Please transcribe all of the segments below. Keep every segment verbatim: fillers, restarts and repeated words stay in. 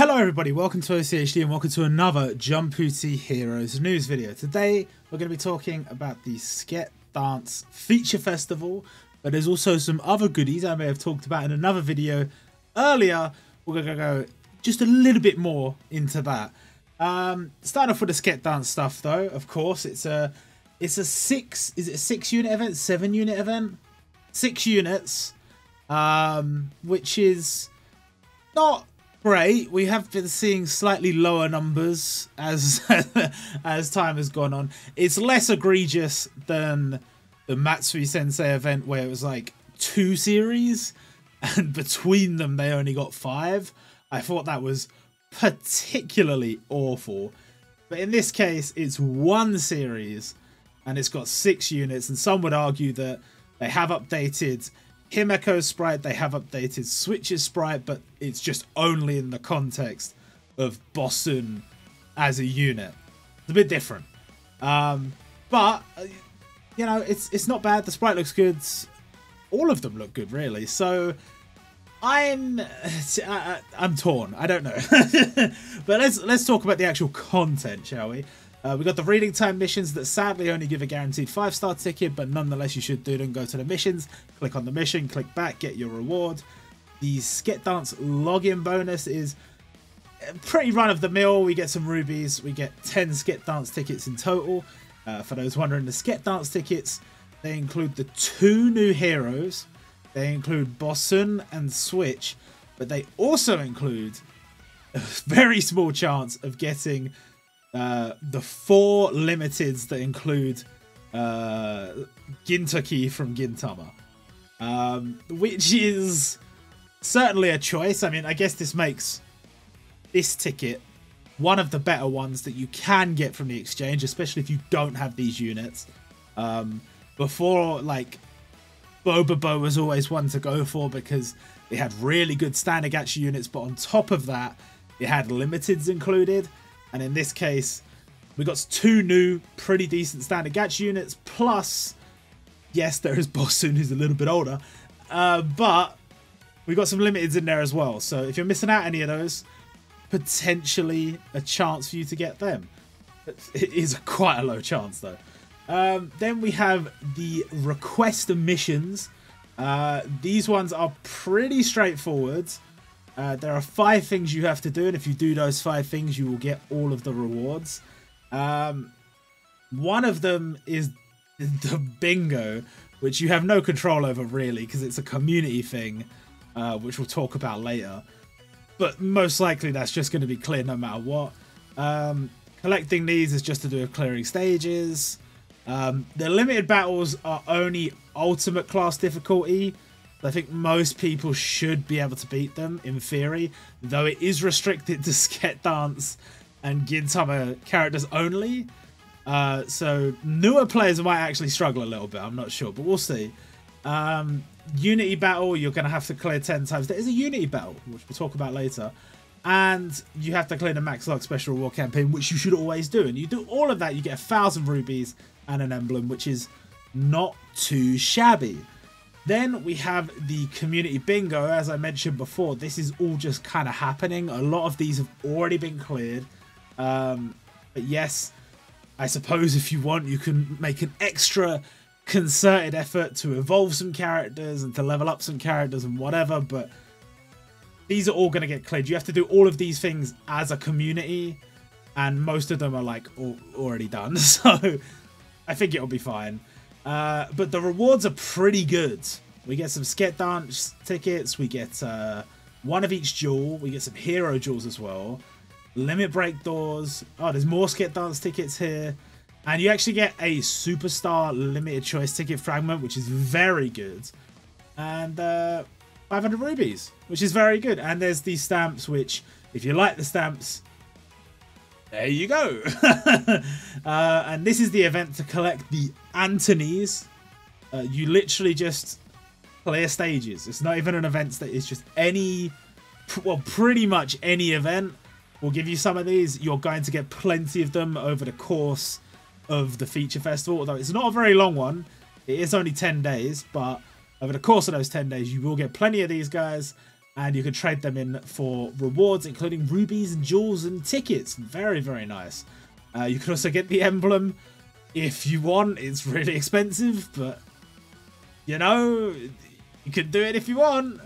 Hello everybody, welcome to O C H D and welcome to another Jumputi Heroes news video. Today we're going to be talking about the Sket Dance Feature Festival, but there's also some other goodies I may have talked about in another video earlier. We're going to go just a little bit more into that. Um, starting off with the Sket Dance stuff though, of course, it's a it's a six, is it a six unit event? Seven unit event? Six units, um, which is not great. We have been seeing slightly lower numbers as as time has gone on. It's less egregious than the Matsuri Sensei event where it was like two series and between them they only got five. I thought that was particularly awful. But in this case, it's one series and it's got six units, and some would argue that they have updated Himeko's sprite, they have updated Switch's sprite, but it's just only in the context of Bossun as a unit. It's a bit different. Um, but, you know, it's it's not bad. The sprite looks good. All of them look good, really. So, I'm I, I'm torn. I don't know. But let's, let's talk about the actual content, shall we? Uh, we got the reading time missions that sadly only give a guaranteed five star ticket, but nonetheless you should do them. Go to the missions, click on the mission, click back, get your reward. The Sket Dance login bonus is pretty run-of-the-mill. We get some rubies, we get ten Sket Dance tickets in total. Uh, for those wondering, the Sket Dance tickets, they include the two new heroes. They include Bossun and Switch, but they also include a very small chance of getting Uh, the four limiteds that include uh, Gintoki from Gintama, um, which is certainly a choice. I mean, I guess this makes this ticket one of the better ones that you can get from the exchange, especially if you don't have these units. Um, before, like, Bobobo was always one to go for because they had really good standard gacha units, but on top of that, it had limiteds included. And in this case, we got two new, pretty decent standard gacha units. Plus, yes, there is Bossun, who's a little bit older. Uh, but we got some limiteds in there as well. So if you're missing out any of those, potentially a chance for you to get them. It is quite a low chance, though. Um, then we have the request missions. Uh, these ones are pretty straightforward. Uh, there are five things you have to do, and if you do those five things, you will get all of the rewards. Um, one of them is the bingo, which you have no control over, really, because it's a community thing, uh, which we'll talk about later. But most likely, that's just going to be clear no matter what. Um, collecting these is just to do with clearing stages. Um, the limited battles are only ultimate class difficulty. I think most people should be able to beat them, in theory, though it is restricted to Sket Dance and Gintama characters only. Uh, so newer players might actually struggle a little bit, I'm not sure, but we'll see. Um, Unity Battle, you're going to have to clear ten times. There is a Unity Battle, which we'll talk about later. And you have to clear the Max Lock Special Reward Campaign, which you should always do. And you do all of that, you get one thousand rubies and an emblem, which is not too shabby. Then we have the community bingo. As I mentioned before, this is all just kind of happening. A lot of these have already been cleared. Um, but yes, I suppose if you want, you can make an extra concerted effort to evolve some characters and to level up some characters and whatever. But these are all going to get cleared. You have to do all of these things as a community. And most of them are like all, already done. So I think it'll be fine. Uh, but the rewards are pretty good. We get some Sket Dance tickets. We get uh, one of each jewel. We get some hero jewels as well. Limit break doors. Oh, there's more Sket Dance tickets here. And you actually get a superstar limited choice ticket fragment, which is very good. And uh, five hundred rubies, which is very good. And there's these stamps, which if you like the stamps, there you go. uh, and this is the event to collect the Antonies. Uh, you literally just clear stages. It's not even an event that is just any, well, pretty much any event will give you some of these. You're going to get plenty of them over the course of the feature festival. Although it's not a very long one. It is only ten days, but over the course of those ten days, you will get plenty of these guys. and you can trade them in for rewards, including rubies and jewels and tickets. Very, very nice. Uh, you can also get the emblem if you want. It's really expensive, but, you know, you can do it if you want.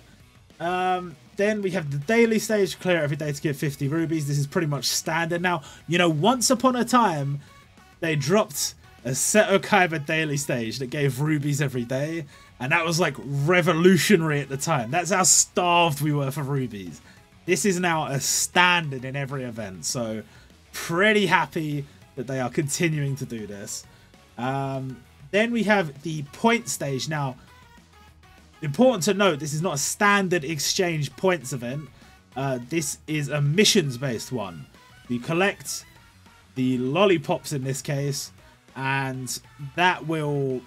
Um, then we have the daily stage, clear every day to get fifty rubies. This is pretty much standard now. You know, once upon a time, they dropped a Seto Kaiba daily stage that gave rubies every day, and that was like revolutionary at the time. That's how starved we were for rubies. This is now a standard in every event, so pretty happy that they are continuing to do this. Um, then we have the point stage. Now, important to note, this is not a standard exchange points event. Uh, this is a missions-based one. You collect the lollipops in this case, and that will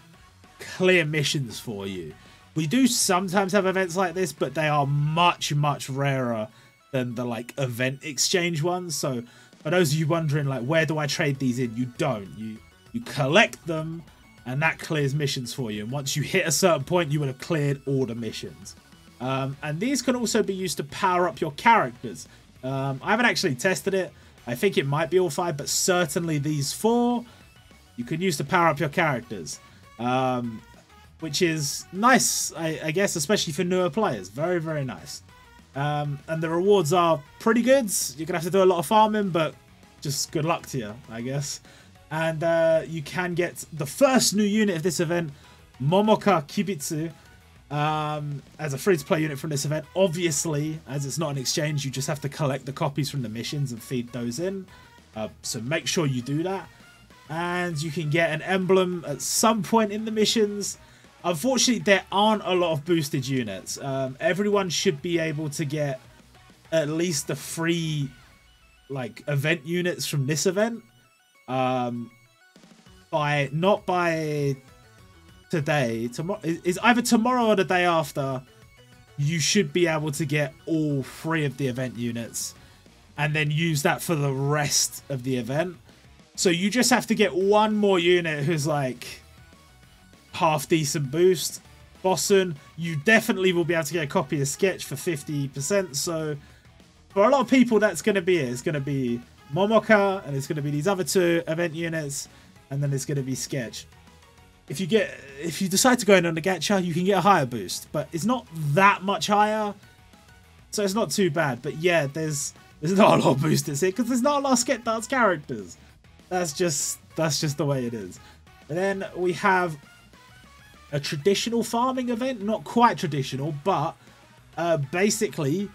clear missions for you. We do sometimes have events like this, but they are much, much rarer than the like event exchange ones. So for those of you wondering, like, where do I trade these in? You don't. You, you collect them, and that clears missions for you. And once you hit a certain point, you will have cleared all the missions. Um, and these can also be used to power up your characters. Um, I haven't actually tested it. I think it might be all five, but certainly these four you can use to power up your characters. Um, which is nice, I, I guess, especially for newer players. Very, very nice. Um, and the rewards are pretty good. You're going to have to do a lot of farming, but just good luck to you, I guess. And uh, you can get the first new unit of this event, Momoka Kibitsu, um, as a free-to-play unit from this event. Obviously, as it's not an exchange, you just have to collect the copies from the missions and feed those in. Uh, so make sure you do that. And you can get an emblem at some point in the missions. Unfortunately, there aren't a lot of boosted units. Um, everyone should be able to get at least the free like event units from this event. Um, by not by today, tomorrow is either tomorrow or the day after. You should be able to get all three of the event units, and then use that for the rest of the event. So you just have to get one more unit who's like half decent boost. Bossun, you definitely will be able to get a copy of Sketch for fifty percent. So for a lot of people, that's going to be it. It's going to be Momoka, and it's going to be these other two event units, and then it's going to be Sketch. If you get, if you decide to go in on the gacha, you can get a higher boost, but it's not that much higher, so it's not too bad. But yeah, there's there's not a lot of boosters here because there's not a lot of Sket Dance characters. That's just that's just the way it is. And then we have a traditional farming event, not quite traditional, but uh, basically,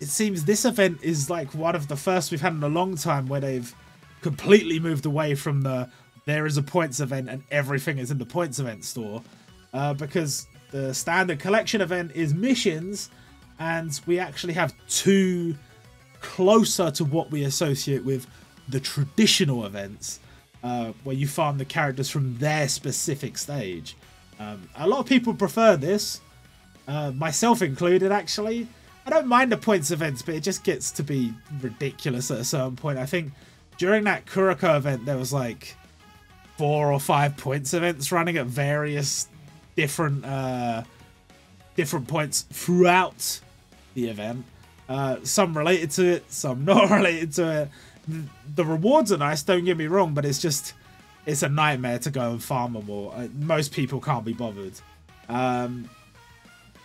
it seems this event is like one of the first we've had in a long time where they've completely moved away from the there is a points event and everything is in the points event store, uh, because the standard collection event is missions, and we actually have two closer to what we associate with the traditional events, uh, where you farm the characters from their specific stage. Um, a lot of people prefer this, uh, myself included, actually. I don't mind the points events, but it just gets to be ridiculous at a certain point. I think during that Kuroko event, there was like four or five points events running at various different uh, different points throughout the event. Uh, some related to it, some not related to it. The rewards are nice, don't get me wrong, but it's just, it's a nightmare to go and farm them all. Most people can't be bothered. Um,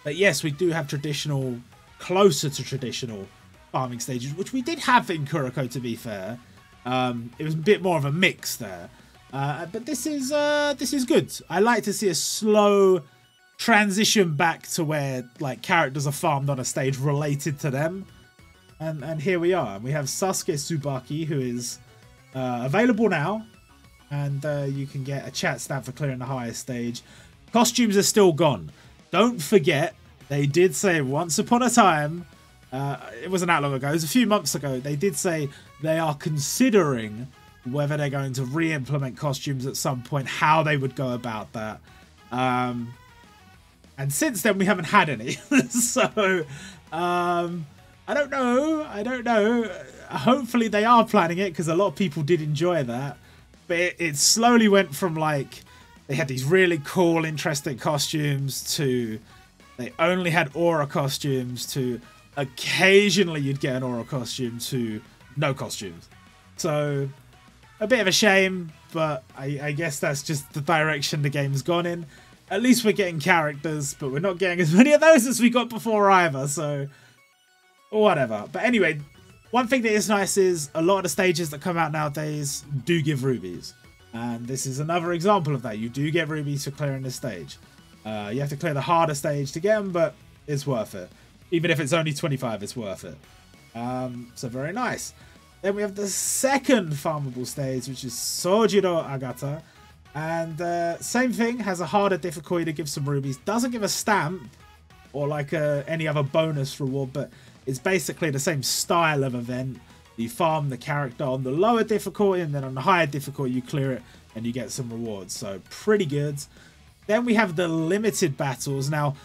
but yes, we do have traditional, closer to traditional farming stages, which we did have in Kuroko, to be fair. Um, it was a bit more of a mix there. Uh, but this is, uh, this is good. I like to see a slow transition back to where like characters are farmed on a stage related to them. And, and here we are. We have Sasuke Tsubaki, who is uh, available now. And uh, you can get a chat stamp for clearing the highest stage. Costumes are still gone. Don't forget, they did say once upon a time, uh, it wasn't that long ago, it was a few months ago, they did say they are considering whether they're going to re-implement costumes at some point, how they would go about that. Um, and since then, we haven't had any. So... Um, I don't know. I don't know. Hopefully they are planning it, because a lot of people did enjoy that. But it, it slowly went from like they had these really cool, interesting costumes to they only had aura costumes to occasionally you'd get an oral costume to no costumes. So a bit of a shame, but I, I guess that's just the direction the game's gone in. At least we're getting characters, but we're not getting as many of those as we got before either, so whatever. But anyway, one thing that is nice is a lot of the stages that come out nowadays do give rubies. And this is another example of that. You do get rubies for clearing this stage. Uh, you have to clear the harder stage to get them, but it's worth it. Even if it's only twenty-five, it's worth it. Um, so very nice. Then we have the second farmable stage, which is Sojiro Agata. And uh, same thing, has a harder difficulty to give some rubies. Doesn't give a stamp or like a, any other bonus reward, but it's basically the same style of event. You farm the character on the lower difficulty, and then on the higher difficulty you clear it and you get some rewards. So pretty good. Then we have the limited battles. Now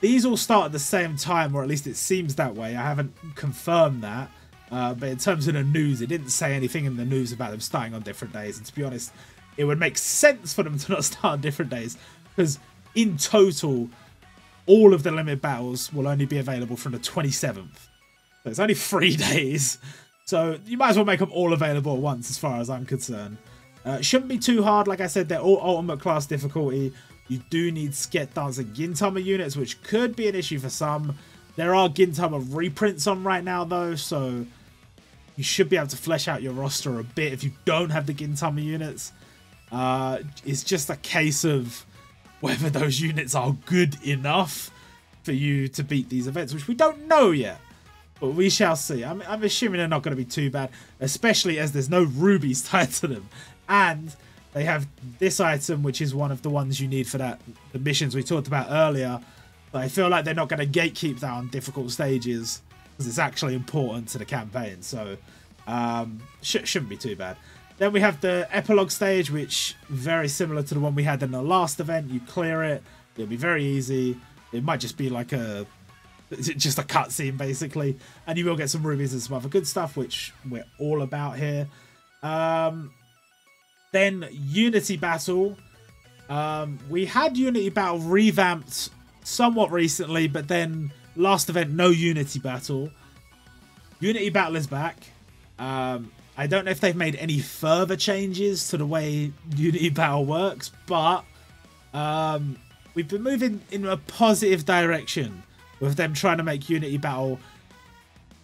these all start at the same time, or at least it seems that way. I haven't confirmed that. Uh, but in terms of the news, it didn't say anything in the news about them starting on different days. And to be honest, it would make sense for them to not start on different days, because in total, all of the limit battles will only be available from the twenty-seventh. So it's only three days. So you might as well make them all available at once as far as I'm concerned. Uh, it shouldn't be too hard. Like I said, they're all ultimate class difficulty. You do need Sket Dance and Gintama units, which could be an issue for some. There are Gintama reprints on right now, though, so you should be able to flesh out your roster a bit if you don't have the Gintama units. Uh, it's just a case of whether those units are good enough for you to beat these events, which we don't know yet, but we shall see. I'm, I'm assuming they're not going to be too bad, especially as there's no rubies tied to them. And they have this item, which is one of the ones you need for that the missions we talked about earlier. But I feel like they're not going to gatekeep that on difficult stages, because it's actually important to the campaign, so um, sh shouldn't be too bad. Then we have the epilogue stage, which very similar to the one we had in the last event. You clear it, it'll be very easy. It might just be like a just a cutscene basically, and you will get some rubies and some other good stuff, which we're all about here. Um, then Unity Battle. Um, we had Unity Battle revamped somewhat recently, but then last event no Unity Battle. Unity Battle is back. Um, I don't know if they've made any further changes to the way Unity Battle works, but um, we've been moving in a positive direction with them trying to make Unity Battle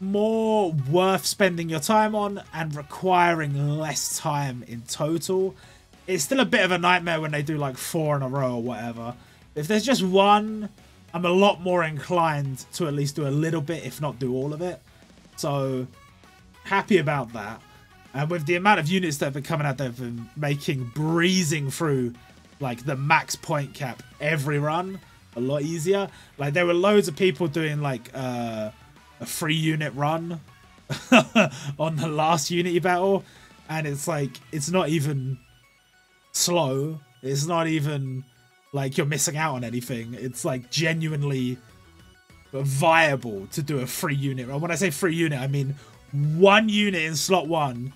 more worth spending your time on and requiring less time in total. It's still a bit of a nightmare when they do like four in a row or whatever. If there's just one, I'm a lot more inclined to at least do a little bit, if not do all of it. So happy about that. And with the amount of units that have been coming out, they've been making breezing through like the max point cap every run a lot easier. Like there were loads of people doing like uh, a free unit run on the last Unity Battle, and it's like it's not even slow. It's not even like you're missing out on anything. It's like genuinely viable to do a free unit run. When I say free unit, I mean one unit in slot one.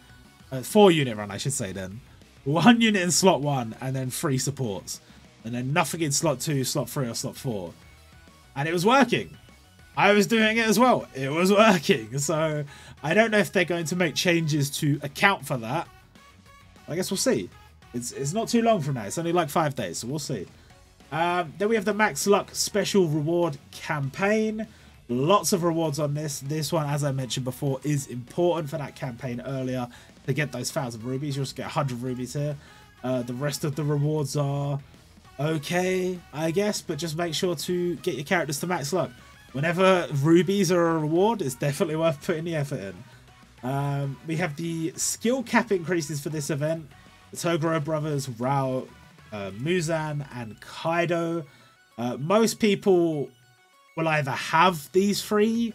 Uh, four unit run, I should say then. One unit in slot one, and then three supports. And then nothing in slot two, slot three, or slot four. And it was working. I was doing it as well. It was working. So I don't know if they're going to make changes to account for that. I guess we'll see. It's, it's not too long from now. It's only like five days, so we'll see. Um, then we have the Max Luck Special Reward Campaign. Lots of rewards on this. This one, as I mentioned before, is important for that campaign earlier to get those one thousand rubies. You'll just get one hundred rubies here. Uh, the rest of the rewards are okay, I guess, but just make sure to get your characters to max luck. Whenever rubies are a reward, it's definitely worth putting the effort in. Um, we have the skill cap increases for this event. The Toguro Brothers, Ryou, uh, Muzan, and Kaido. Uh, most people will either have these three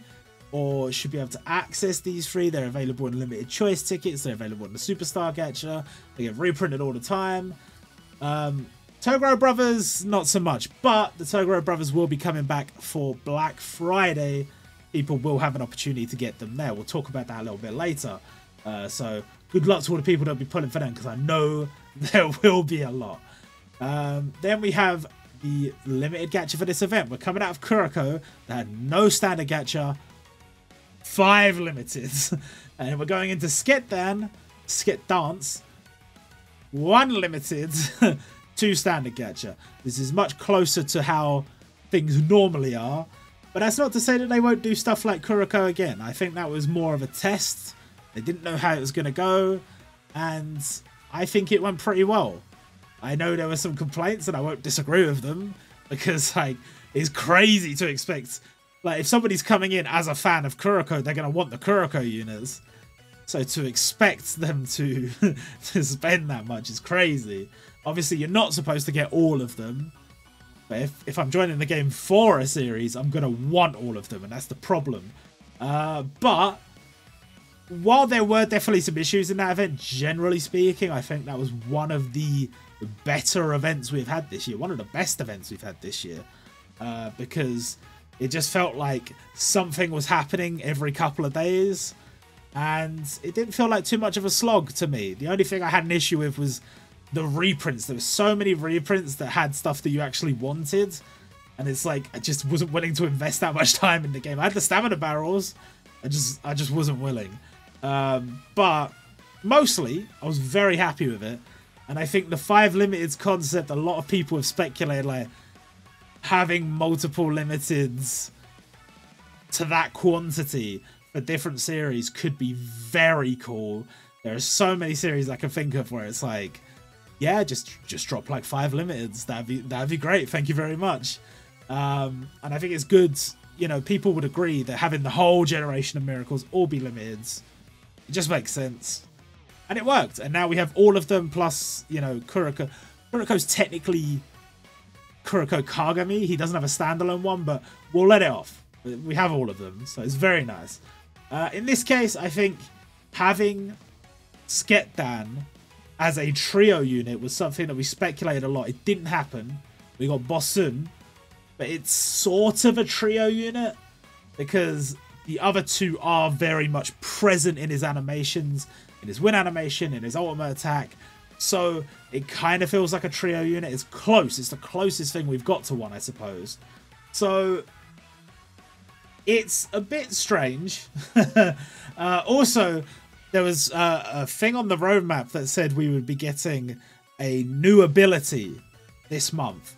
or should be able to access these three. They're available in limited choice tickets. They're available in the Superstar Gacha. They get reprinted all the time. Um, Toguro Brothers, not so much, but the Toguro Brothers will be coming back for Black Friday. People will have an opportunity to get them there. We'll talk about that a little bit later. Uh, so good luck to all the people that will be pulling for them, because I know there will be a lot. Um, then we have the limited gacha for this event. We're coming out of Kuroko that had no standard gacha five limiteds. And we're going into Sket Dan, Sket Dance, one limited, two standard gacha. This is much closer to how things normally are. But that's not to say that they won't do stuff like Kuroko again. I think that was more of a test. They didn't know how it was going to go. And I think it went pretty well. I know there were some complaints and I won't disagree with them. Because like it's crazy to expect. Like if somebody's coming in as a fan of Kuroko, they're going to want the Kuroko units. So to expect them to, to spend that much is crazy. Obviously, you're not supposed to get all of them. But if, if I'm joining the game for a series, I'm going to want all of them. And that's the problem. Uh, but while there were definitely some issues in that event, generally speaking, I think that was one of the better events we've had this year. One of the best events we've had this year. Uh, because it just felt like something was happening every couple of days. And it didn't feel like too much of a slog to me. The only thing I had an issue with was the reprints. There were so many reprints that had stuff that you actually wanted. And it's like, I just wasn't willing to invest that much time in the game. I had the stamina barrels. I just I just wasn't willing. Um, but mostly, I was very happy with it. And I think the five limiteds concept, a lot of people have speculated, like, having multiple limiteds to that quantity for different series could be very cool. There are so many series I can think of where it's like, yeah, just just drop like five limiteds. That'd be that'd be great. Thank you very much. Um, and I think it's good. You know, people would agree that having the whole generation of miracles all be limiteds, it just makes sense. And it worked. And now we have all of them plus, you know, Kuroko. Kuroko's technically Kuroko Kagami. He doesn't have a standalone one, but we'll let it off. We have all of them, so it's very nice. Uh, in this case, I think having Sket Dan as a trio unit was something that we speculated a lot. It didn't happen. We got Bossun, but it's sort of a trio unit because the other two are very much present in his animations, in his win animation, in his ultimate attack. So it kind of feels like a trio unit. It's close. It's the closest thing we've got to one, I suppose. So it's a bit strange. uh, also, there was uh, a thing on the roadmap that said we would be getting a new ability this month.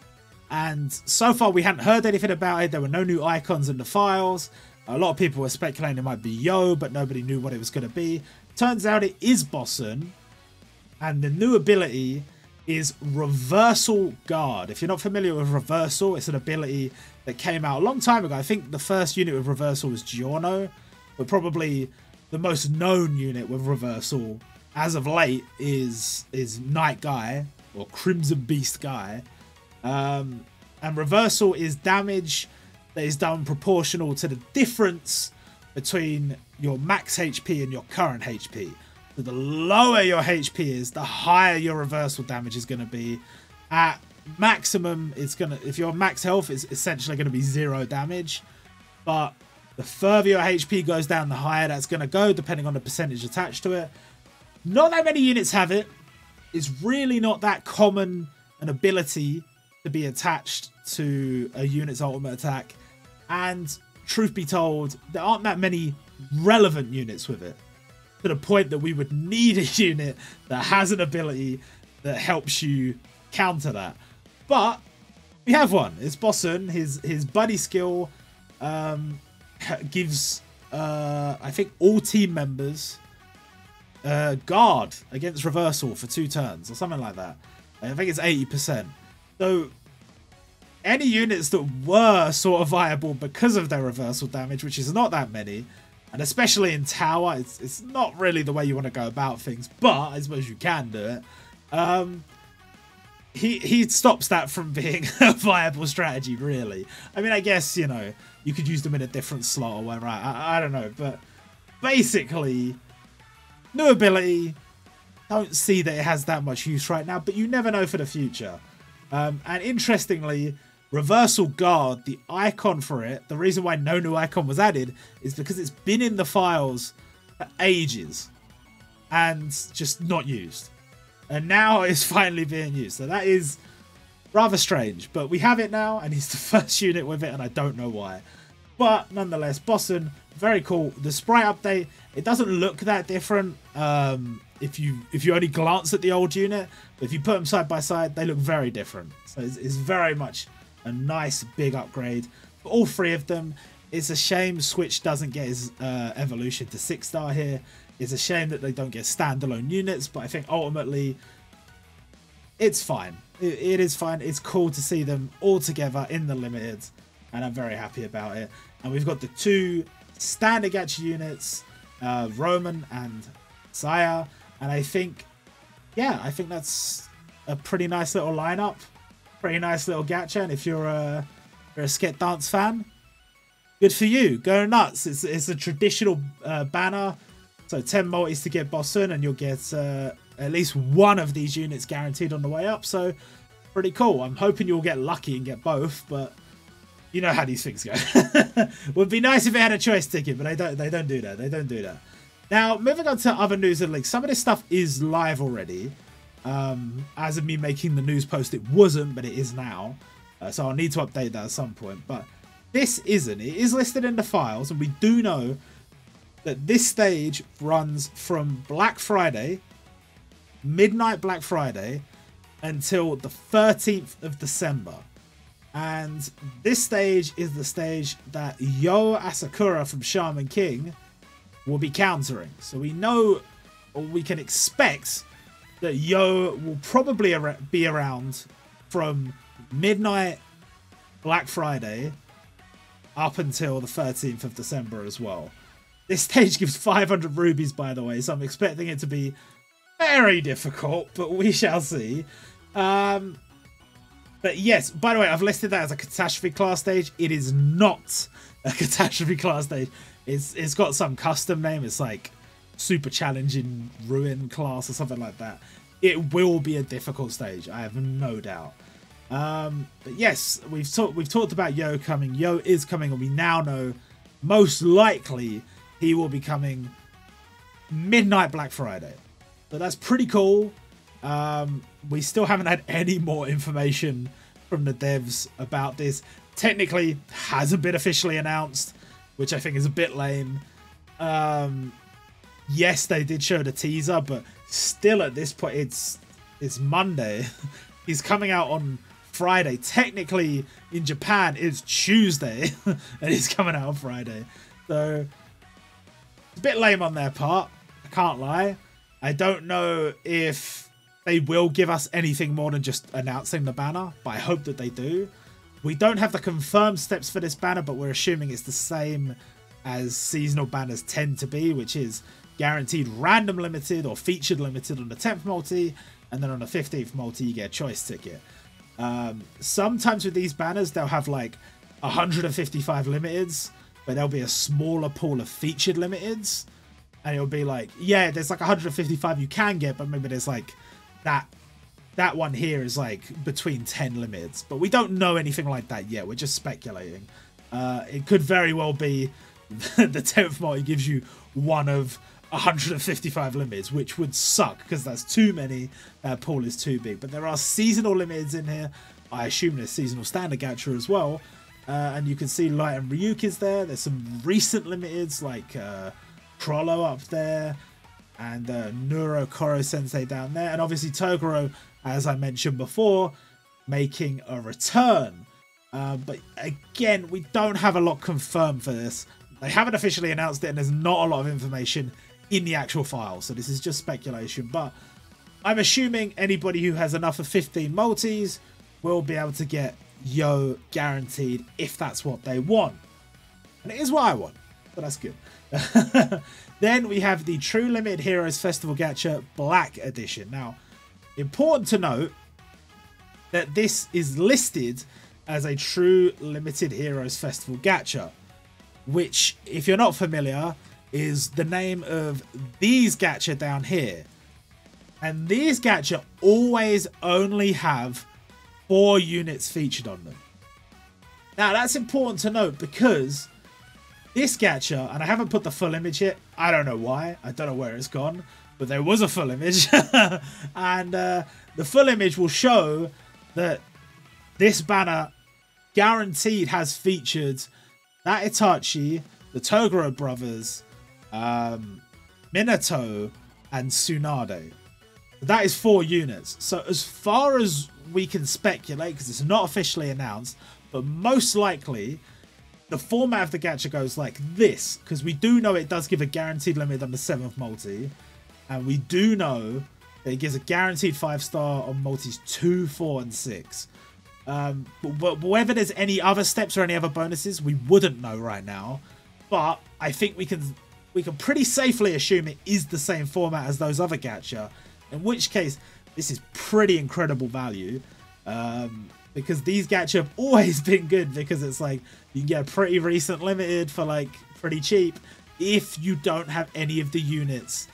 And so far, we hadn't heard anything about it. There were no new icons in the files. A lot of people were speculating it might be Yo, but nobody knew what it was going to be. Turns out it is Bossun. And the new ability is Reversal Guard. If you're not familiar with Reversal, it's an ability that came out a long time ago. I think the first unit with Reversal was Giorno, but probably the most known unit with Reversal as of late is is Night Guy or Crimson Beast Guy. Um, and Reversal is damage that is done proportional to the difference between your max H P and your current H P. So the lower your H P is, the higher your reversal damage is going to be. At maximum, it's going to, if your max health is essentially going to be zero damage, but the further your H P goes down, the higher that's going to go, depending on the percentage attached to it. Not that many units have it. It's really not that common an ability to be attached to a unit's ultimate attack. And truth be told, there aren't that many relevant units with it, to the point that we would need a unit that has an ability that helps you counter that. But we have one. It's Bossun. His his buddy skill um, gives, uh, I think, all team members uh, guard against reversal for two turns or something like that. I think it's eighty percent. So any units that were sort of viable because of their reversal damage, which is not that many, and especially in Tower, it's, it's not really the way you want to go about things, but I suppose you can do it. Um, he, he stops that from being a viable strategy, really. I mean, I guess, you know, you could use them in a different slot or whatever. I, I don't know, but basically, new ability. Don't see that it has that much use right now, but you never know for the future. Um, and interestingly, Reversal Guard, the icon for it, the reason why no new icon was added is because it's been in the files for ages and just not used. And now it's finally being used. So that is rather strange, but we have it now and it's the first unit with it and I don't know why. But nonetheless, Bossun, very cool. The sprite update, it doesn't look that different um, if you if you only glance at the old unit. But if you put them side by side, they look very different. So it's, it's very much a nice big upgrade. But all three of them. It's a shame Switch doesn't get his uh, evolution to six star here. It's a shame that they don't get standalone units, but I think ultimately it's fine. It, it is fine. It's cool to see them all together in the limited, and I'm very happy about it. And we've got the two standard gacha units, uh, Roman and Zaya, and I think, yeah, I think that's a pretty nice little lineup, pretty nice little gacha. And if you're a, you're a Sket Dance fan, good for you. Go nuts. It's, it's a traditional uh, banner. So ten multis to get Bossun, and you'll get uh, at least one of these units guaranteed on the way up. So pretty cool. I'm hoping you'll get lucky and get both, but you know how these things go. Would be nice if it had a choice ticket, but they don't, they don't do that. They don't do that. Now, moving on to other news and links. Some of this stuff is live already. Um, as of me making the news post, it wasn't, but it is now. Uh, so I'll need to update that at some point. But this isn't. It is listed in the files, and we do know that this stage runs from Black Friday, midnight Black Friday, until the thirteenth of December. And this stage is the stage that Yo Asakura from Shaman King will be countering. So we know, or we can expect, that Yo will probably be around from midnight Black Friday up until the thirteenth of December as well. This stage gives five hundred rubies, by the way, so I'm expecting it to be very difficult, but we shall see. Um, but yes, by the way, I've listed that as a catastrophe class stage. It is not a catastrophe class stage. It's It's got some custom name. It's like super challenging ruin class or something like that. It will be a difficult stage, I have no doubt. Um, but yes, we've talked we've talked about Yo coming. Yo is coming, and we now know most likely he will be coming midnight Black Friday. But that's pretty cool. Um, we still haven't had any more information from the devs about this. Technically, hasn't been officially announced, which I think is a bit lame. Um, yes, they did show the teaser, but still at this point, it's it's Monday. He's coming out on Friday. Technically, in Japan, it's Tuesday, and he's coming out on Friday. So, it's a bit lame on their part. I can't lie. I don't know if they will give us anything more than just announcing the banner, but I hope that they do. We don't have the confirmed steps for this banner, but we're assuming it's the same as seasonal banners tend to be, which is guaranteed random limited or featured limited on the tenth multi, and then on the fifteenth multi, you get a choice ticket. Um, sometimes with these banners, they'll have like one hundred fifty-five limiteds, but there'll be a smaller pool of featured limiteds. And it'll be like, yeah, there's like one hundred fifty-five you can get, but maybe there's like that that one here is like between ten limiteds. But we don't know anything like that yet. We're just speculating. Uh, it could very well be the tenth multi gives you one of one hundred fifty-five limits, which would suck because that's too many. Uh, pool is too big, but there are seasonal limits in here. I assume there's seasonal standard gacha as well, uh, and you can see Light and Ryuki's there. There's some recent limiteds like uh, Krollo up there, and uh, Nuro Koro Sensei down there, and obviously Toguro, as I mentioned before, making a return. Uh, but again, we don't have a lot confirmed for this. They haven't officially announced it, and there's not a lot of information in the actual file, so this is just speculation. But I'm assuming anybody who has enough of fifteen multis will be able to get Yo guaranteed if that's what they want, and it is what I want, but that's good. Then we have the True Limited Heroes Festival Gacha Black Edition. Now, important to note that this is listed as a True Limited Heroes Festival Gacha, which, if you're not familiar, is the name of these gacha down here. And these gacha always only have four units featured on them. Now, that's important to note because this gacha, and I haven't put the full image yet. I don't know why. I don't know where it's gone, but there was a full image. And uh, the full image will show that this banner guaranteed has featured that Itachi, the Toguro brothers, um, Minato, and Tsunade. That is four units. So as far as we can speculate, because it's not officially announced, but most likely the format of the gacha goes like this, because we do know it does give a guaranteed limit on the seventh multi, and we do know that it gives a guaranteed five star on multis two, four, and six. Um, but, but whether there's any other steps or any other bonuses, we wouldn't know right now. But I think we can we can pretty safely assume it is the same format as those other gacha, in which case this is pretty incredible value. Um, because these gacha have always been good, because it's like you can get a pretty recent limited for like pretty cheap if you don't have any of the units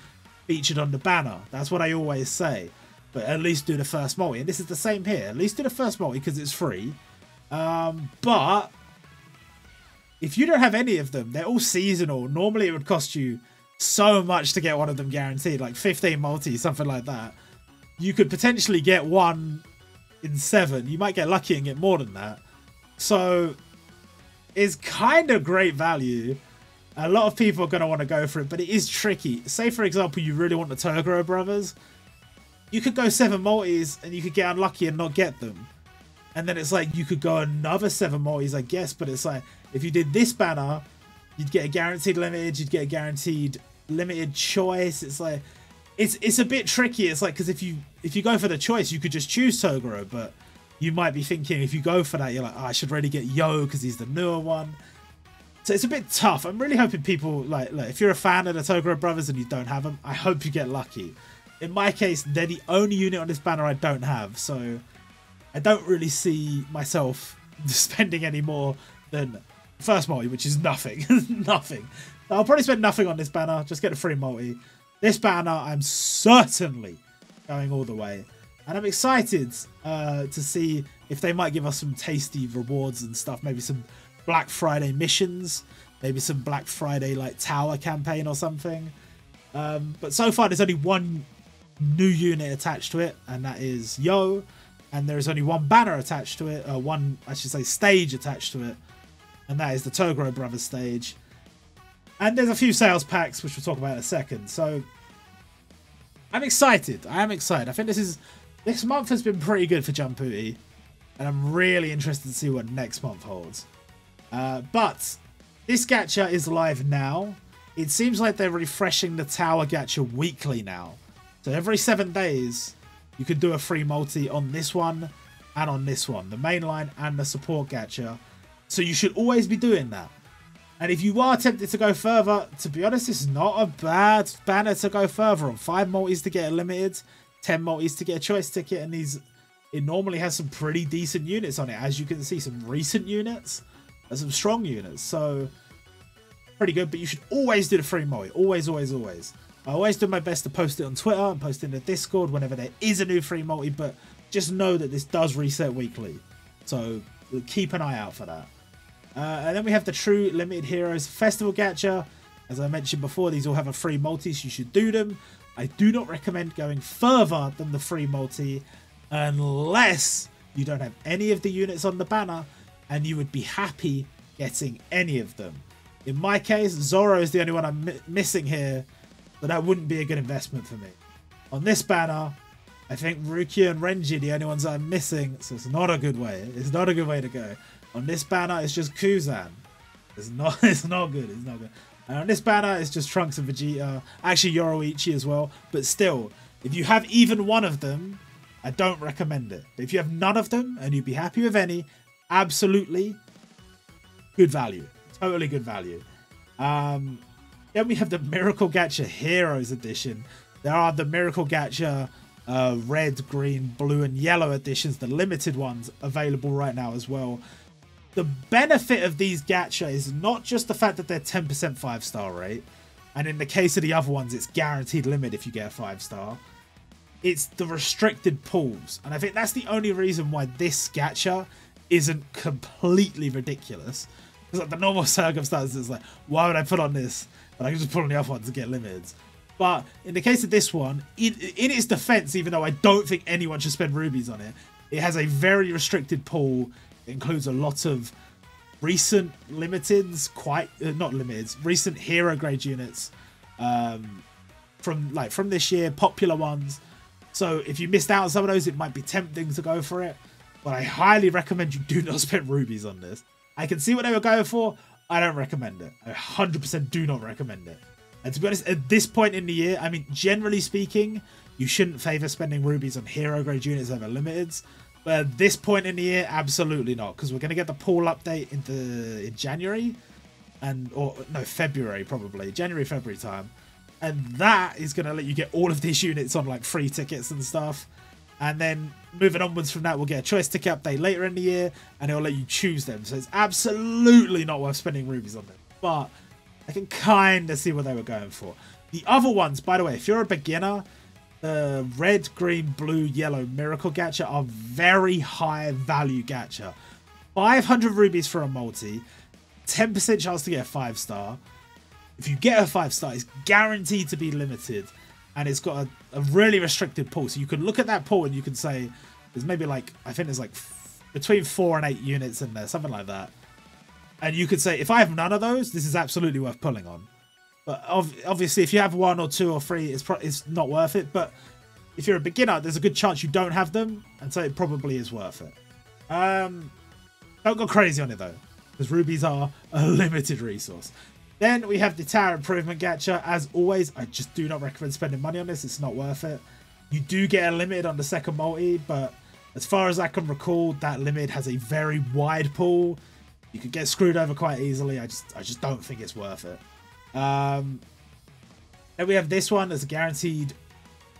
featured on the banner. That's what I always say. But at least do the first multi, and this is the same here. At least do the first multi because it's free. Um, but if you don't have any of them, they're all seasonal. Normally it would cost you so much to get one of them guaranteed, like fifteen multi, something like that. You could potentially get one in seven. You might get lucky and get more than that. So it's kind of great value. A lot of people are going to want to go for it, but it is tricky. Say, for example, you really want the Toguro brothers. You could go seven multis and you could get unlucky and not get them. And then it's like you could go another seven multis, I guess. But it's like if you did this banner, you'd get a guaranteed limited. You'd get a guaranteed limited choice. It's like it's it's a bit tricky. It's like because if you if you go for the choice, you could just choose Toguro. But you might be thinking if you go for that, you're like, oh, I should really get Yo because he's the newer one. So it's a bit tough. I'm really hoping people, like, like, if you're a fan of the Toguro brothers and you don't have them, I hope you get lucky. In my case, they're the only unit on this banner I don't have, so I don't really see myself spending any more than first multi, which is nothing. Nothing. I'll probably spend nothing on this banner, just get a free multi. This banner, I'm certainly going all the way. And I'm excited uh, to see if they might give us some tasty rewards and stuff, maybe some Black Friday missions, maybe some Black Friday like tower campaign or something. Um, but so far there's only one new unit attached to it, and that is Yo, and there is only one banner attached to it, or one, I should say, stage attached to it, and that is the Toguro Brothers stage. And there's a few sales packs which we'll talk about in a second. So I'm excited. I am excited. I think this is this month has been pretty good for Jumputi, and I'm really interested to see what next month holds. Uh, but this gacha is live now. It seems like they're refreshing the tower gacha weekly now. So every seven days, you can do a free multi on this one and on this one. The mainline and the support gacha. So you should always be doing that. And if you are tempted to go further, to be honest, it's not a bad banner to go further on. Five multis to get a limited, ten multis to get a choice ticket, and these it normally has some pretty decent units on it. As you can see, some recent units. And some strong units, so pretty good. But you should always do the free multi, always, always, always. I always do my best to post it on Twitter and post it in the Discord whenever there is a new free multi, but just know that this does reset weekly, so keep an eye out for that. Uh, and then we have the True Limited Heroes Festival gacha. As I mentioned before, these all have a free multi, so you should do them. I do not recommend going further than the free multi unless you don't have any of the units on the banner, and you would be happy getting any of them. In my case, Zoro is the only one I'm mi missing here, but that wouldn't be a good investment for me. On this banner, I think Rukia and Renji are the only ones that I'm missing, so it's not a good way. It's not a good way to go. On this banner, it's just Kuzan. It's not, it's not good, it's not good. And on this banner, it's just Trunks and Vegeta. Actually, Yoroichi as well, but still, if you have even one of them, I don't recommend it. But if you have none of them, and you'd be happy with any, absolutely good value, totally good value. Um, then we have the Miracle Gacha Heroes Edition. There are the Miracle Gacha uh, red, green, blue, and yellow editions, the limited ones available right now as well. The benefit of these gacha is not just the fact that they're ten percent five star rate, and in the case of the other ones, it's guaranteed limit if you get a five star. It's the restricted pools, and I think that's the only reason why this gacha isn't completely ridiculous. Because like the normal circumstances is like, why would I put on this? But I can just put on the other one to get limits. But in the case of this one, in, in its defense, even though I don't think anyone should spend rubies on it, it has a very restricted pool. It includes a lot of recent limiteds, quite uh, not limiteds, recent hero grade units um, from like from this year, popular ones. So if you missed out on some of those, it might be tempting to go for it, but I highly recommend you do not spend rubies on this. I can see what they were going for. I don't recommend it. I one hundred percent do not recommend it. And to be honest, at this point in the year, I mean, generally speaking, you shouldn't favor spending rubies on hero grade units over limiteds. But at this point in the year, absolutely not, because we're going to get the pool update in the in January, and or no February probably January February time, and that is going to let you get all of these units on like free tickets and stuff. And then moving onwards from that, we'll get a choice ticket update later in the year, and it'll let you choose them. So it's absolutely not worth spending rubies on them. But I can kind of see what they were going for. The other ones, by the way, if you're a beginner, the uh, red, green, blue, yellow miracle gacha are very high value gacha. five hundred rubies for a multi, ten percent chance to get a five star. If you get a five star, it's guaranteed to be limited, and it's got a, a really restricted pool. So you can look at that pool and you can say, there's maybe like, I think there's like f between four and eight units in there, something like that. And you could say, if I have none of those, this is absolutely worth pulling on. But obviously, if you have one or two or three, it's pro it's not worth it. But if you're a beginner, there's a good chance you don't have them, and so it probably is worth it. Um, don't go crazy on it though, because rubies are a limited resource. Then we have the Tower Improvement Gacha. As always, I just do not recommend spending money on this. It's not worth it. You do get a limit on the second multi, but as far as I can recall, that limit has a very wide pool. You could get screwed over quite easily. I just, I just don't think it's worth it. Um, then we have this one as a guaranteed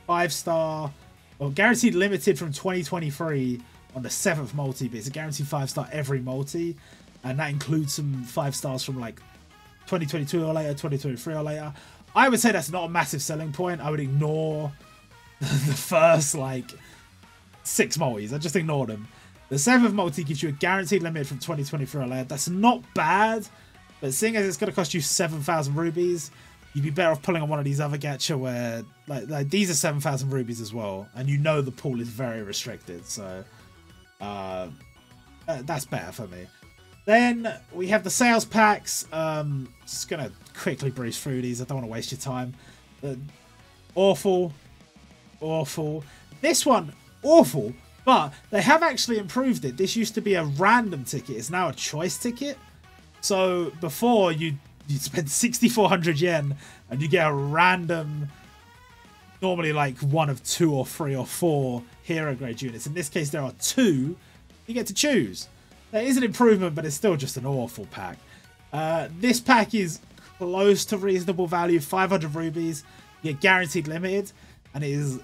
five star, or guaranteed limited from twenty twenty-three on the seventh multi, but it's a guaranteed five star every multi, and that includes some five stars from like twenty twenty-two or later, twenty twenty-three or later. I would say that's not a massive selling point. I would ignore the first like six multis. I just ignore them. The seventh multi gives you a guaranteed limit from twenty twenty-three or later. That's not bad. But seeing as it's going to cost you seven thousand rubies, you'd be better off pulling on one of these other gacha where, like, like these are seven thousand rubies as well. And you know the pool is very restricted, so uh, that's better for me. Then we have the sales packs. Um, just going to quickly breeze through these. I don't want to waste your time. Uh, awful. Awful. This one, awful. But they have actually improved it. This used to be a random ticket. It's now a choice ticket. So before, you'd, you'd spend sixty-four hundred yen and you get a random, normally like one of two or three or four hero grade units. In this case, there are two you get to choose. That is an improvement, but it's still just an awful pack. Uh, this pack is close to reasonable value, five hundred rubies. You get guaranteed limited, and it is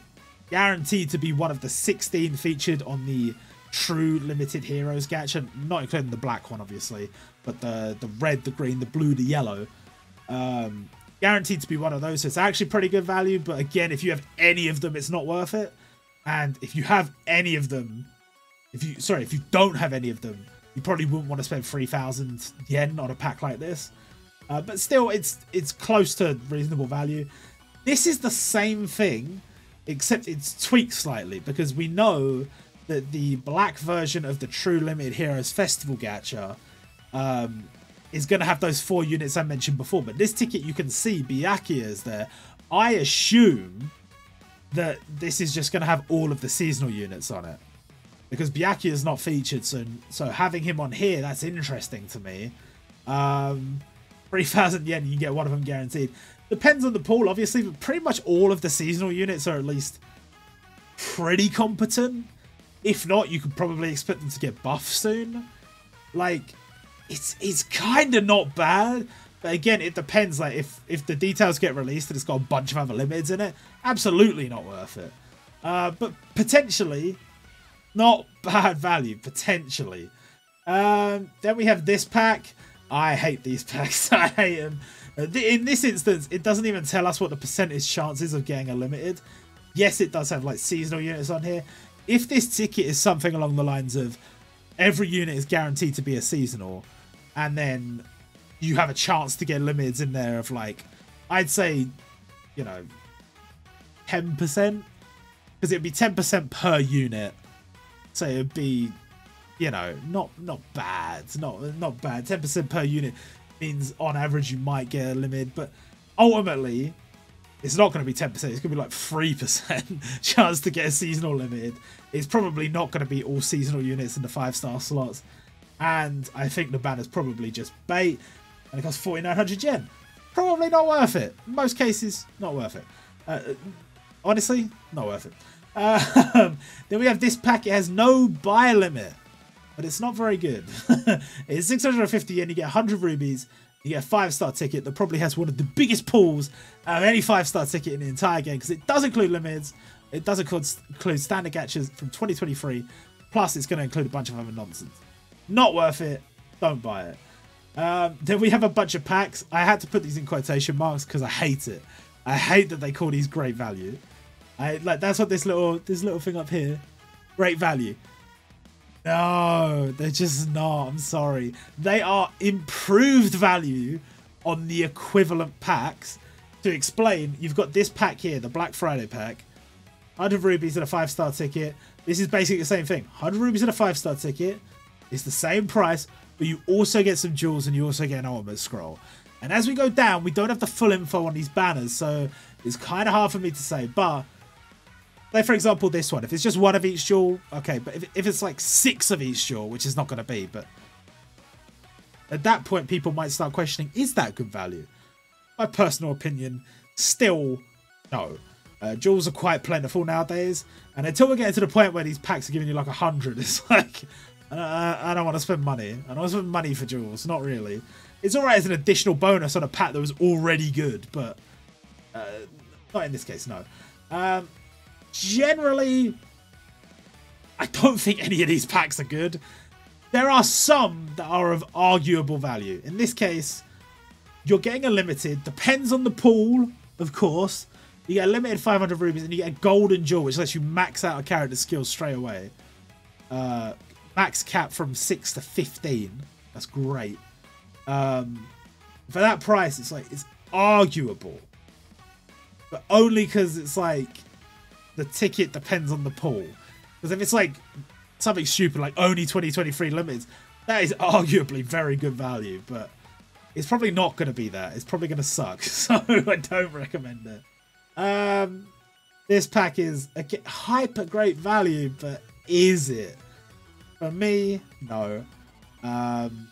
guaranteed to be one of the sixteen featured on the true limited heroes gacha, not including the black one, obviously. But the, the red, the green, the blue, the yellow. Um, guaranteed to be one of those. So it's actually pretty good value. But again, if you have any of them, it's not worth it. And if you have any of them... if you Sorry, if you don't have any of them, you probably wouldn't want to spend three thousand yen on a pack like this. Uh, but still, it's, it's close to reasonable value. This is the same thing, except it's tweaked slightly. Because we know that the black version of the True Limited Heroes Festival gacha... Um, is going to have those four units I mentioned before. But this ticket, you can see Biaki is there. I assume that this is just going to have all of the seasonal units on it, because Biaki is not featured. So, so having him on here, that's interesting to me. Um, three thousand yen, you get one of them guaranteed. Depends on the pool, obviously, but pretty much all of the seasonal units are at least pretty competent. If not, you could probably expect them to get buffed soon. Like... It's it's kind of not bad, but again, it depends. Like if if the details get released and it's got a bunch of other limiteds in it, absolutely not worth it. Uh, but potentially, not bad value. Potentially. Um, then we have this pack. I hate these packs. I hate them. In this instance, it doesn't even tell us what the percentage chance is of getting a limited. Yes, it does have like seasonal units on here. If this ticket is something along the lines of every unit is guaranteed to be a seasonal, and then you have a chance to get limiteds in there of like, I'd say, you know, ten percent, because it'd be ten percent per unit. So it'd be, you know, not not bad, not not bad. ten percent per unit means on average you might get a limit, but ultimately it's not going to be ten percent. It's going to be like three percent chance to get a seasonal limited. It's probably not going to be all seasonal units in the five-star slots. And I think the banner's probably just bait. And it costs forty-nine hundred yen. Probably not worth it. In most cases, not worth it. Uh, honestly, not worth it. Uh, then we have this pack. It has no buy limit. But it's not very good. It's six hundred fifty yen. You get one hundred rubies. You get a five-star ticket that probably has one of the biggest pools of any five-star ticket in the entire game, because it does include limits, it does include standard gachas from twenty twenty-three, plus it's going to include a bunch of other nonsense. Not worth it. Don't buy it. Um, then we have a bunch of packs. I had to put these in quotation marks because I hate it. I hate that they call these great value. I like that's what this little this little thing up here, great value. No, they're just not. I'm sorry. They are improved value on the equivalent packs. To explain, you've got this pack here, the Black Friday pack. one hundred rubies and a five-star ticket. This is basically the same thing. one hundred rubies and a five-star ticket. It's the same price, but you also get some jewels and you also get an armor scroll. And as we go down, we don't have the full info on these banners, so it's kind of hard for me to say, but... Like, for example, this one. If it's just one of each jewel, okay. But if, if it's like six of each jewel, which is not going to be, but... At that point, people might start questioning, is that good value? My personal opinion, still, no. Uh, jewels are quite plentiful nowadays. And until we get to the point where these packs are giving you like a hundred, it's like... Uh, I don't want to spend money. I don't want to spend money for jewels. Not really. It's alright as an additional bonus on a pack that was already good, but... Uh, not in this case, no. Um... Generally, I don't think any of these packs are good. There are some that are of arguable value. In this case, you're getting a limited. Depends on the pool, of course. You get a limited five hundred rubies and you get a golden jewel, which lets you max out a character's skill straight away. Uh, max cap from six to fifteen. That's great. Um, for that price, it's like it's arguable. But only because it's like... The ticket depends on the pool. Because if it's like something stupid like only twenty twenty-three limits, that is arguably very good value, but it's probably not going to be that. It's probably going to suck, so I don't recommend it. Um, this pack is a hyper great value, but is it? For me, no. Um,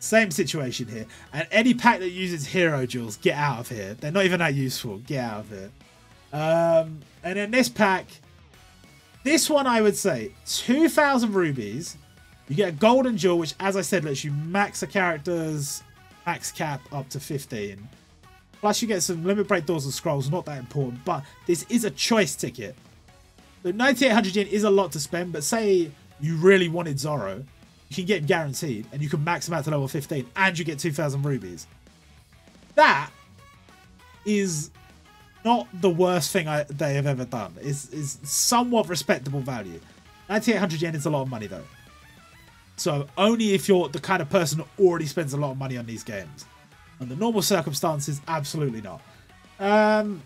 same situation here. And any pack that uses hero jewels, get out of here. They're not even that useful. Get out of here. Um, and then this pack, this one I would say, two thousand rubies, you get a golden jewel, which as I said, lets you max a character's max cap up to fifteen. Plus you get some limit break doors and scrolls, not that important, but this is a choice ticket. The ninety-eight hundred yen is a lot to spend, but say you really wanted Zoro, you can get him guaranteed, and you can max him out to level fifteen, and you get two thousand rubies. That is... not the worst thing I, they have ever done. It's, it's somewhat respectable value. ninety-eight hundred yen is a lot of money though. So only if you're the kind of person who already spends a lot of money on these games. Under normal circumstances, absolutely not. Um,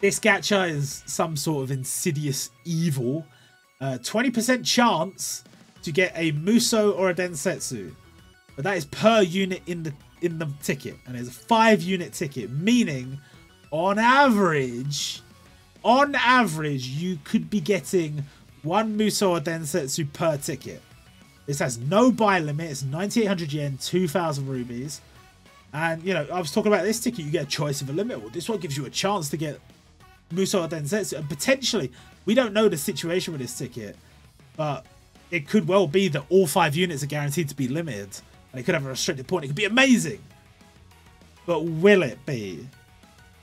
this gacha is some sort of insidious evil. twenty percent uh, chance to get a Musou or a Densetsu. But that is per unit in the, in the ticket. And it's a five unit ticket, meaning... On average, on average, you could be getting one Musou or Densetsu per ticket. This has no buy limit. It's ninety-eight hundred yen, two thousand rubies. And, you know, I was talking about this ticket. You get a choice of a limit. Well, this one gives you a chance to get Musou or Densetsu. And potentially, we don't know the situation with this ticket. But it could well be that all five units are guaranteed to be limited. And it could have a restricted point. It could be amazing. But will it be?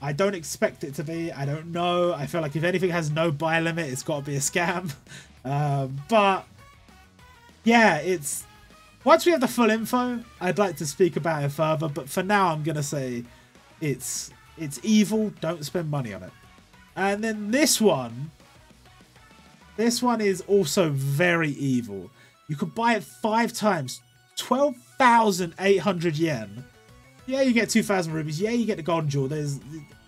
I don't expect it to be. I don't know. I feel like if anything has no buy limit, it's got to be a scam. Um, but yeah, it's once we have the full info, I'd like to speak about it further. But for now, I'm gonna say it's it's evil. Don't spend money on it. And then this one, this one is also very evil. You could buy it five times, twelve thousand eight hundred yen. Yeah, you get two thousand rubies. Yeah, you get the golden jewel. There's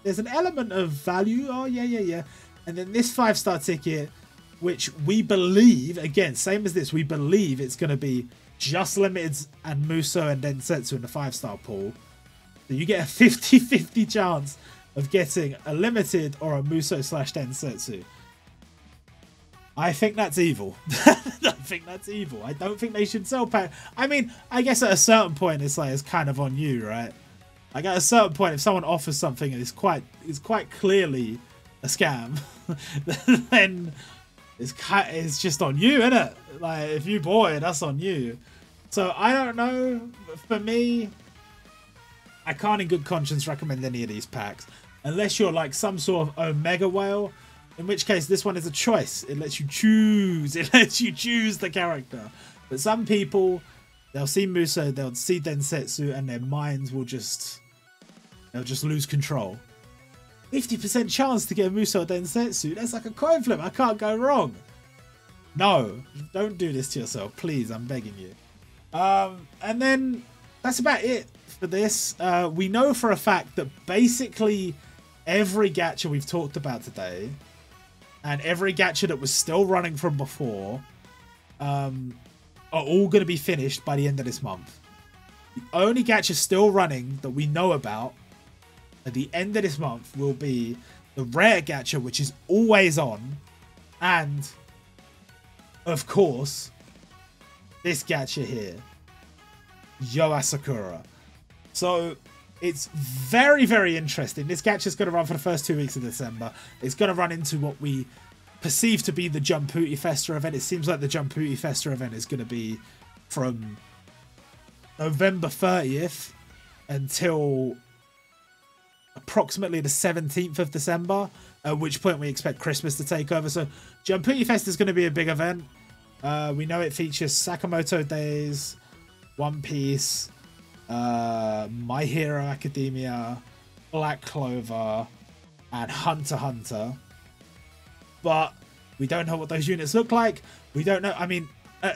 there's an element of value. Oh, yeah, yeah, yeah. And then this five-star ticket which we believe, again, same as this, we believe it's going to be just Limiteds and Musou and Densetsu in the five-star pool. So you get a fifty fifty chance of getting a Limited or a Musou slash Densetsu. I think that's evil. I think that's evil. I don't think they should sell pack. I mean, I guess at a certain point, it's like, it's kind of on you, right? Like, at a certain point, if someone offers something and it's quite, it's quite clearly a scam, then it's kind, it's just on you, isn't it? Like, if you bought it, that's on you. So I don't know. For me, I can't in good conscience recommend any of these packs, unless you're like some sort of Omega Whale. In which case, this one is a choice. It lets you choose. It lets you choose the character. But some people, they'll see Musou, they'll see Densetsu, and their minds will just... they'll just lose control. fifty percent chance to get a Musou or Densetsu. That's like a coin flip. I can't go wrong. No. Don't do this to yourself. Please, I'm begging you. Um, and then, that's about it for this. Uh, we know for a fact that basically every gacha we've talked about today... and every gacha that was still running from before um, are all going to be finished by the end of this month. The only gacha still running that we know about at the end of this month will be the rare gacha, which is always on. And, of course, this gacha here. Yo Asakura. So... it's very, very interesting. This gacha is going to run for the first two weeks of December. It's going to run into what we perceive to be the Jumputi Festa event. It seems like the Jumputi Festa event is going to be from November thirtieth until approximately the seventeenth of December, at which point we expect Christmas to take over. So Jumputi Festa is going to be a big event. Uh, we know it features Sakamoto Days, One Piece... Uh, My Hero Academia, Black Clover, and Hunter x Hunter. But we don't know what those units look like. We don't know. I mean, uh,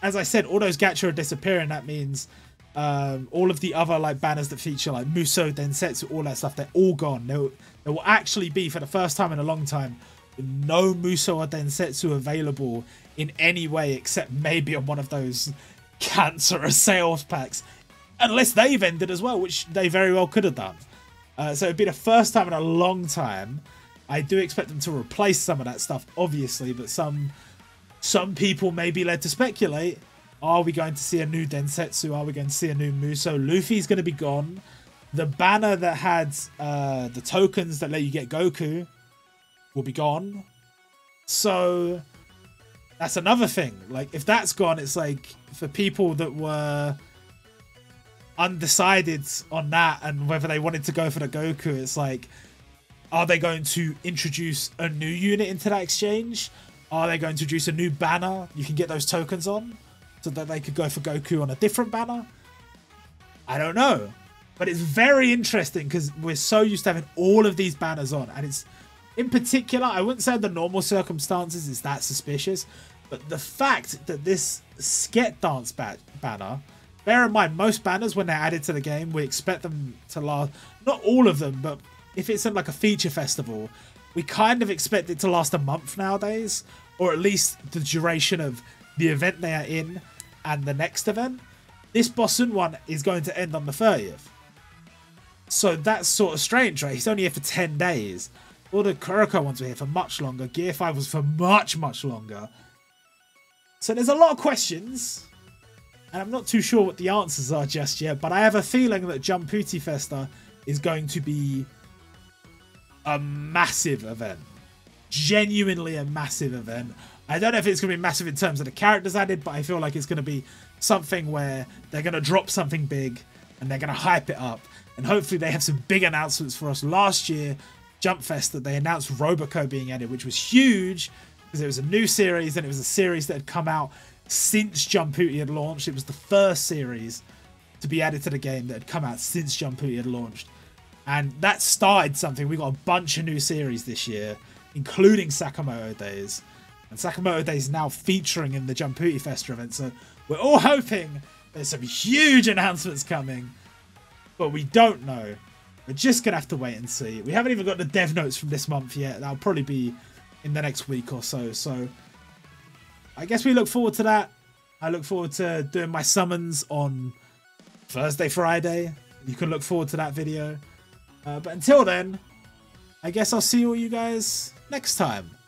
as I said, all those gacha are disappearing. That means um, all of the other like banners that feature like Musou, Densetsu, all that stuff, they're all gone. There, there will actually be, for the first time in a long time, no Musou or Densetsu available in any way except maybe on one of those cancerous sales packs. Unless they've ended as well, which they very well could have done. Uh, so it'd be the first time in a long time. I do expect them to replace some of that stuff, obviously, but some some people may be led to speculate. Are we going to see a new Densetsu? Are we going to see a new Musou? Luffy's going to be gone. The banner that had uh, the tokens that let you get Goku will be gone. So that's another thing. Like, if that's gone, it's like for people that were... undecided on that and whether they wanted to go for the Goku, it's like, are they going to introduce a new unit into that exchange? Are they going to introduce a new banner you can get those tokens on so that they could go for Goku on a different banner? I don't know, but it's very interesting because we're so used to having all of these banners on, and it's, in particular, I wouldn't say the normal circumstances is that suspicious, but the fact that this Sket Dance ba banner, bear in mind, most banners, when they're added to the game, we expect them to last... not all of them, but if it's in like a feature festival, we kind of expect it to last a month nowadays, or at least the duration of the event they are in and the next event. This Bossun one is going to end on the thirtieth. So that's sort of strange, right? He's only here for ten days. All the Kuroko ones were here for much longer. Gear five was for much, much longer. So there's a lot of questions... and I'm not too sure what the answers are just yet, but I have a feeling that Jumputi Festa is going to be a massive event. Genuinely a massive event. I don't know if it's going to be massive in terms of the characters added, but I feel like it's going to be something where they're going to drop something big and they're going to hype it up. And hopefully they have some big announcements for us. Last year, Jump Festa, they announced Roboco being added, which was huge because it was a new series and it was a series that had come out since Jumputi had launched. It was the first series to be added to the game that had come out since Jumputi had launched, and that started something. We got a bunch of new series this year, including Sakamoto Days, and Sakamoto Days is now featuring in the Jumputi Festa event. So we're all hoping there's some huge announcements coming, but we don't know. We're just gonna have to wait and see. We haven't even got the dev notes from this month yet. That'll probably be in the next week or so. So I guess we look forward to that. I look forward to doing my summons on Thursday, Friday. You can look forward to that video. Uh, but until then, I guess I'll see all you guys next time.